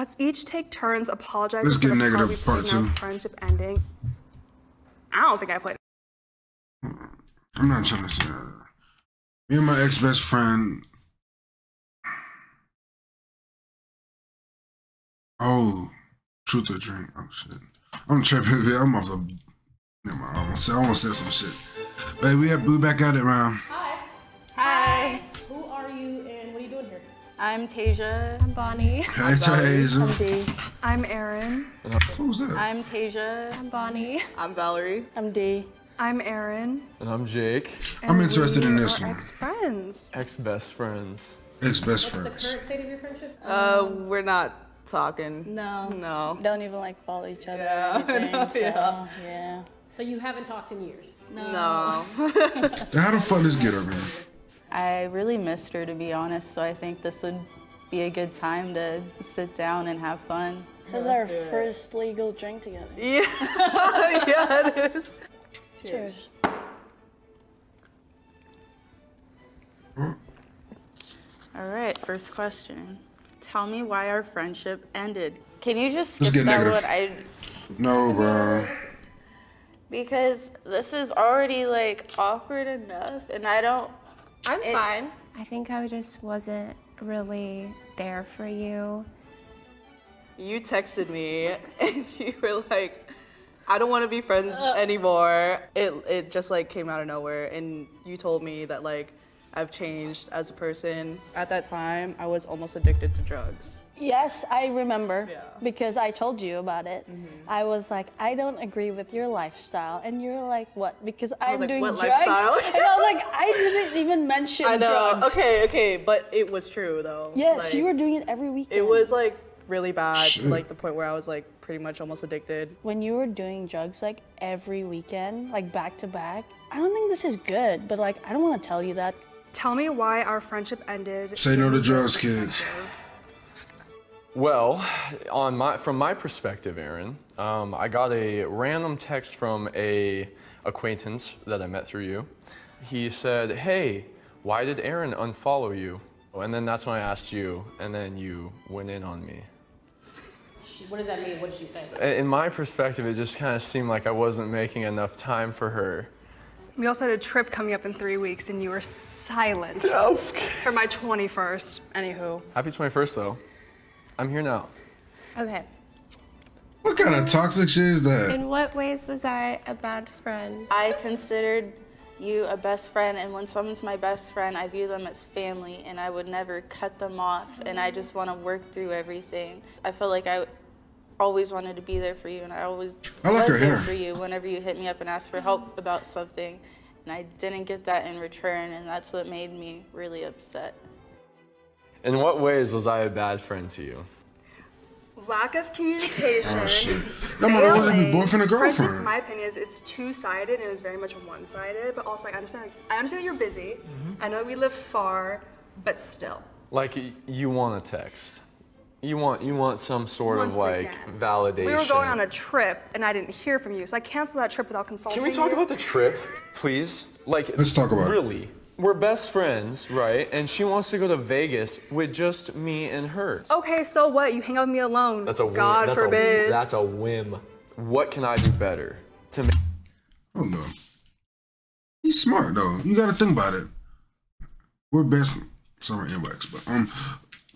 Let's each take turns apologizing. Let's get negative part two. Friendship ending. I don't think I played. I'm not trying to say that. Me and my ex-best friend. Oh, Truth or Drink. Oh shit. I'm tripping. I'm off the. Never mind. I almost said some shit. But we back at it, man. Hi. Hi. Who are you and what are you doing here? I'm Tasia. I'm Bonnie. Hey, Tasia. I'm Erin. Who's that? I'm Tasia. I'm Bonnie. I'm Valerie. I'm Dee. I'm Erin. And I'm Jake. And I'm interested in this one. Ex-friends. Ex-best friends. Ex-best friends. What's the current state of your friendship? We're not talking. No. Don't even like follow each other or anything, yeah. So you haven't talked in years? No. How the fuck does get up here? I really missed her, to be honest, so I think this would be a good time to sit down and have fun. This is our first legal drink together. Yeah, yeah it is. Cheers. All right, first question. Tell me why our friendship ended. Can you just skip that what I... No, bro. Because this is already like awkward enough and I'm fine. I think I just wasn't really there for you. You texted me and you were like, I don't want to be friends anymore. It just like came out of nowhere and you told me that like I've changed as a person. At that time, I was almost addicted to drugs. Yes, I remember because I told you about it. I was like, I don't agree with your lifestyle. And you're like, what? Because I'm doing drugs? And I was like, I didn't even mention drugs. I know, okay, but it was true though. Yes, like, you were doing it every weekend. It was like really bad, like the point where I was like pretty much almost addicted. When you were doing drugs like every weekend, like back to back, I don't think this is good, but like, I don't want to tell you that. Tell me why our friendship ended. Say no to drugs, kids. Well, from my perspective, Erin, I got a random text from an acquaintance that I met through you. He said, hey, why did Erin unfollow you? And then that's when I asked you, and then you went in on me. What does that mean? What did you say? In my perspective, it just kind of seemed like I wasn't making enough time for her. We also had a trip coming up in 3 weeks, and you were silent for my 21st. Anywho. Happy 21st, though. I'm here now. Okay. What kind of toxic shit is that? In what ways was I a bad friend? I considered you a best friend, and when someone's my best friend, I view them as family, and I would never cut them off, and I just want to work through everything. I feel like I always wanted to be there for you, and I always was there for you whenever you hit me up and asked for help about something, and I didn't get that in return, and that's what made me really upset. In what ways was I a bad friend to you? Lack of communication. Oh shit! That mother wasn't your boyfriend or girlfriend. In my opinion, it's two-sided, and it was very much one-sided. But also, I understand that you're busy. I know we live far, but still. Like you want a text. You want some sort of like validation. We were going on a trip and I didn't hear from you, so I canceled that trip without consulting. Can we talk about the trip, please? Like, let's talk about it. We're best friends, right? And she wants to go to Vegas with just me and her. Okay, so what? You hang out with me alone. That's a whim. God forbid. That's a whim. What can I do better to make? Oh no. He's smart though. You gotta think about it. We're best. Sorry, inbox, but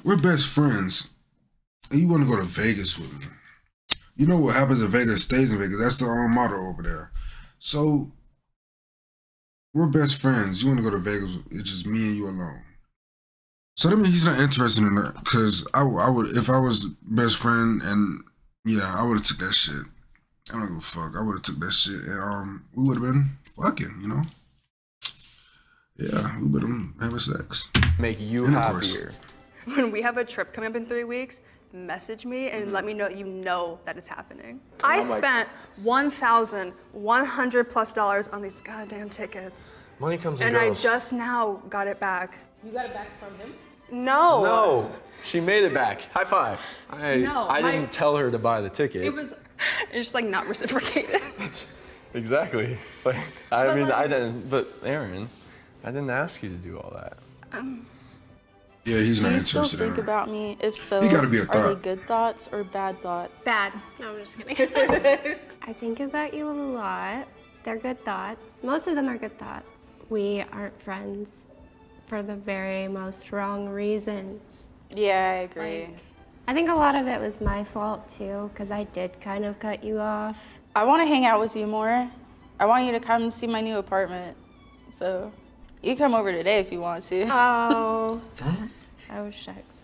we're best friends. You want to go to Vegas with me. You know what happens in Vegas stays in Vegas. That's the motto over there. So we're best friends. You want to go to Vegas. It's just me and you alone. So that means he's not interested in that. Because I would, if I was best friend and yeah, I would have took that shit. I don't give a fuck. I would have took that shit and we would have been fucking, you know? Yeah, we would have been having sex. Make you happier. When we have a trip coming up in 3 weeks, message me and let me know you know that it's happening. I spent $1,100+ on these goddamn tickets. Money comes and goes. I just now got it back. You got it back from him? No. No. She made it back. High five. I didn't tell her to buy the ticket. It's just like not reciprocated. Exactly. Like I mean, I didn't. But Erin, I didn't ask you to do all that. Yeah, he's not interested in her. Do you think about me? If so, you gotta be a thought. Are they good thoughts or bad thoughts? Bad. No, I'm just kidding. I think about you a lot. They're good thoughts. Most of them are good thoughts. We aren't friends for the very most wrong reasons. Yeah, I agree. Like, I think a lot of it was my fault too, because I did kind of cut you off. I want to hang out with you more. I want you to come see my new apartment. So you come over today if you want to. Oh. Oh, shucks.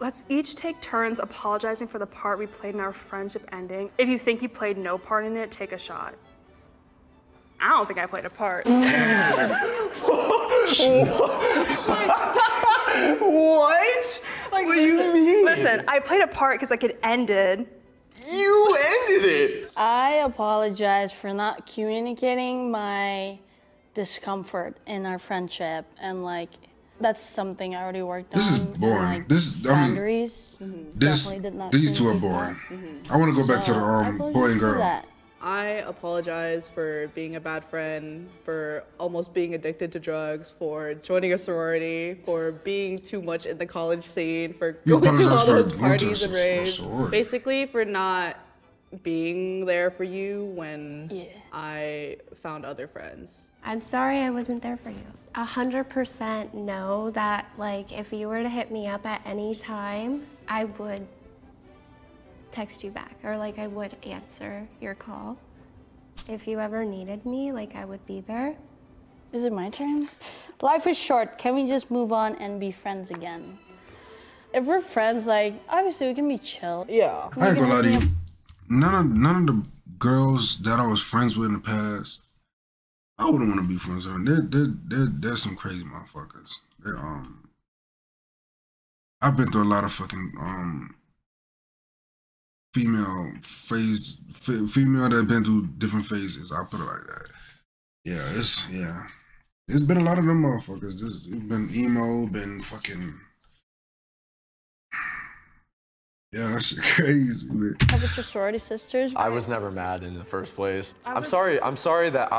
Let's each take turns apologizing for the part we played in our friendship ending. If you think you played no part in it, take a shot. I don't think I played a part. What? Like, what do you mean? Listen, I played a part because like it ended. You ended it! I apologize for not communicating my discomfort in our friendship, and like that's something I already worked on. This is boring. And, like, boundaries. I mean, these two are boring. I want to go back to the boy and girl. I apologize for being a bad friend, for almost being addicted to drugs, for joining a sorority, for being too much in the college scene, for going to all those parties and raves. Basically, for not being there for you when I found other friends. I'm sorry I wasn't there for you. 100% know that, like, if you were to hit me up at any time, I would text you back, or like I would answer your call. If you ever needed me, like I would be there. Is it my turn? Life is short. Can we just move on and be friends again? If we're friends, like obviously we can be chill. Yeah. I ain't gonna lie to you. None of the girls that I was friends with in the past, I wouldn't want to be friends with them. They're some crazy motherfuckers. They're I've been through a lot of fucking female that been through different phases. I'll put it like that. Yeah, it's been a lot of them motherfuckers. There's been emo, been fucking. Yeah, that's crazy, man. How about your sorority sisters? I was never mad in the first place. I'm sorry. I'm sorry that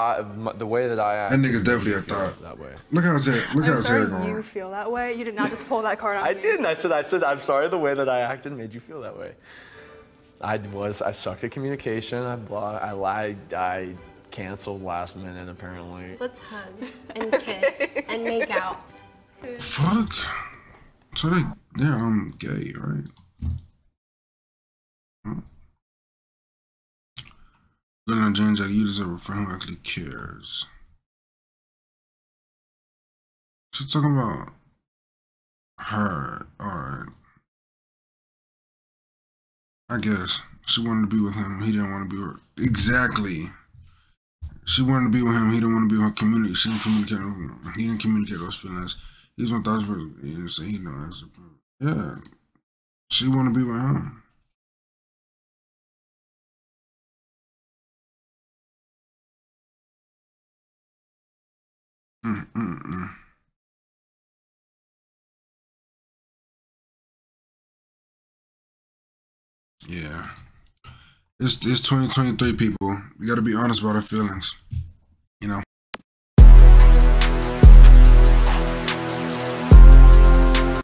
the way that I act. That nigga's definitely a thought. That way. Look how it's at. Look how it's at going. You feel that way. You did not just pull that card out. I didn't. I said. I'm sorry. The way that I acted made you feel that way. I sucked at communication. I lied. I canceled last minute apparently. Let's hug and kiss and make out. Fuck. So yeah, I'm gay, right? Good on James, like you deserve a friend who actually cares. She's talking about her. All right. I guess she wanted to be with him. He didn't want to be with her. Exactly. She wanted to be with him. He didn't want to be with her community. She didn't communicate. He didn't communicate those feelings. He's 1,000%. You say he don't have to. Yeah. She wanted to be with him. Yeah, it's 2023, people. We gotta be honest about our feelings.